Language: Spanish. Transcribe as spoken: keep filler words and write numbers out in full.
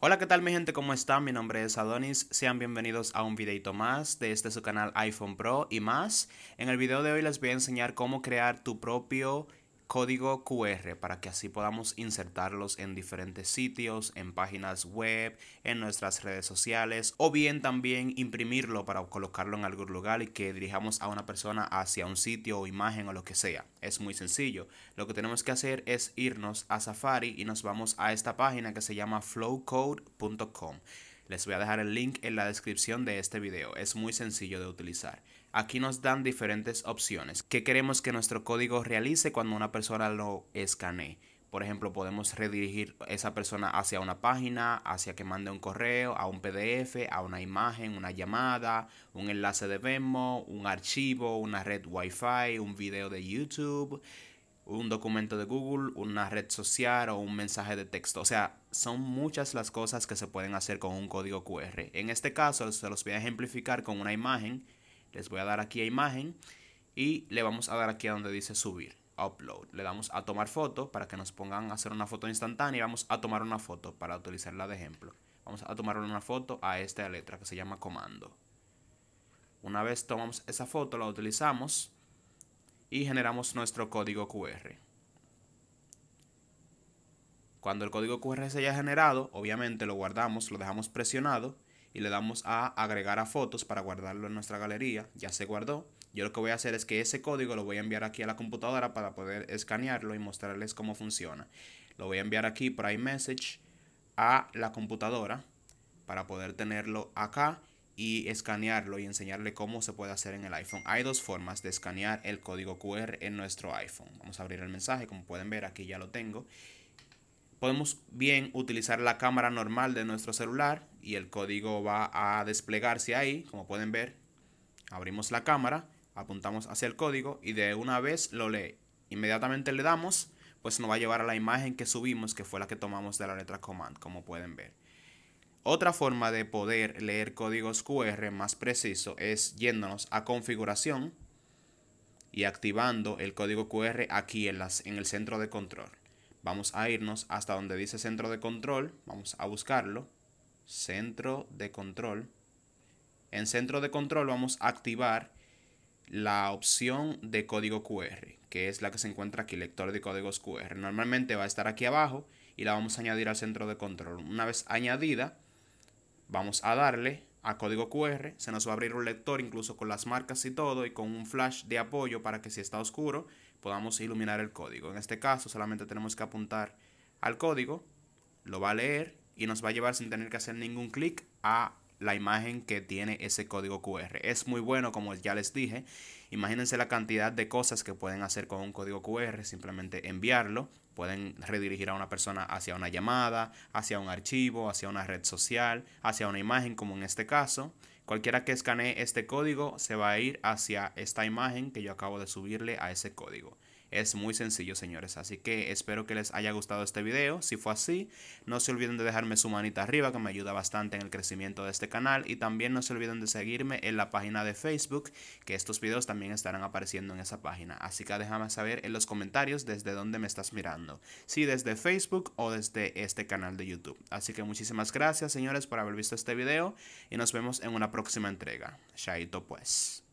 Hola, ¿qué tal mi gente? ¿Cómo están? Mi nombre es Adonis. Sean bienvenidos a un videito más de este su canal iPhone Pro y más. En el video de hoy les voy a enseñar cómo crear tu propio código Q R para que así podamos insertarlos en diferentes sitios, en páginas web, en nuestras redes sociales o bien también imprimirlo para colocarlo en algún lugar y que dirijamos a una persona hacia un sitio o imagen o lo que sea. Es muy sencillo. Lo que tenemos que hacer es irnos a Safari y nos vamos a esta página que se llama flow code punto com. Les voy a dejar el link en la descripción de este video. Es muy sencillo de utilizar. Aquí nos dan diferentes opciones. ¿Qué queremos que nuestro código realice cuando una persona lo escanee? Por ejemplo, podemos redirigir esa persona hacia una página, hacia que mande un correo, a un P D F, a una imagen, una llamada, un enlace de Venmo, un archivo, una red Wi-Fi, un video de YouTube, un documento de Google, una red social o un mensaje de texto. O sea, son muchas las cosas que se pueden hacer con un código Q R. En este caso, se los voy a ejemplificar con una imagen. Les voy a dar aquí a imagen y le vamos a dar aquí a donde dice subir, upload. Le damos a tomar foto para que nos pongan a hacer una foto instantánea y vamos a tomar una foto para utilizarla de ejemplo. Vamos a tomar una foto a esta letra que se llama comando. Una vez tomamos esa foto, la utilizamos y generamos nuestro código Q R. Cuando el código Q R se haya generado, obviamente lo guardamos, lo dejamos presionado y le damos a agregar a fotos para guardarlo en nuestra galería. Ya se guardó. Yo lo que voy a hacer es que ese código lo voy a enviar aquí a la computadora para poder escanearlo y mostrarles cómo funciona. Lo voy a enviar aquí por iMessage a la computadora para poder tenerlo acá y escanearlo y enseñarle cómo se puede hacer en el iPhone. Hay dos formas de escanear el código Q R en nuestro iPhone. Vamos a abrir el mensaje. Como pueden ver, aquí ya lo tengo. Podemos bien utilizar la cámara normal de nuestro celular y el código va a desplegarse ahí. Como pueden ver, abrimos la cámara, apuntamos hacia el código y de una vez lo lee. Inmediatamente le damos, pues nos va a llevar a la imagen que subimos, que fue la que tomamos de la letra Command, como pueden ver. Otra forma de poder leer códigos Q R más preciso es yéndonos a configuración y activando el código Q R aquí en, las, en el centro de control. Vamos a irnos hasta donde dice centro de control. Vamos a buscarlo. Centro de control. En centro de control vamos a activar la opción de código Q R, que es la que se encuentra aquí, lector de códigos Q R. Normalmente va a estar aquí abajo y la vamos a añadir al centro de control. Una vez añadida, vamos a darle a código Q R. Se nos va a abrir un lector incluso con las marcas y todo y con un flash de apoyo para que si está oscuro podamos iluminar el código. En este caso solamente tenemos que apuntar al código, lo va a leer y nos va a llevar sin tener que hacer ningún clic a la imagen que tiene ese código Q R. Es muy bueno, como ya les dije. Imagínense la cantidad de cosas que pueden hacer con un código Q R. Simplemente enviarlo. Pueden redirigir a una persona hacia una llamada, hacia un archivo, hacia una red social, hacia una imagen, como en este caso. Cualquiera que escanee este código se va a ir hacia esta imagen que yo acabo de subirle a ese código. Es muy sencillo, señores. Así que espero que les haya gustado este video. Si fue así, no se olviden de dejarme su manita arriba, que me ayuda bastante en el crecimiento de este canal. Y también no se olviden de seguirme en la página de Facebook, que estos videos también estarán apareciendo en esa página. Así que déjame saber en los comentarios desde dónde me estás mirando. Si desde Facebook o desde este canal de YouTube. Así que muchísimas gracias, señores, por haber visto este video. Y nos vemos en una próxima entrega. Chaito pues.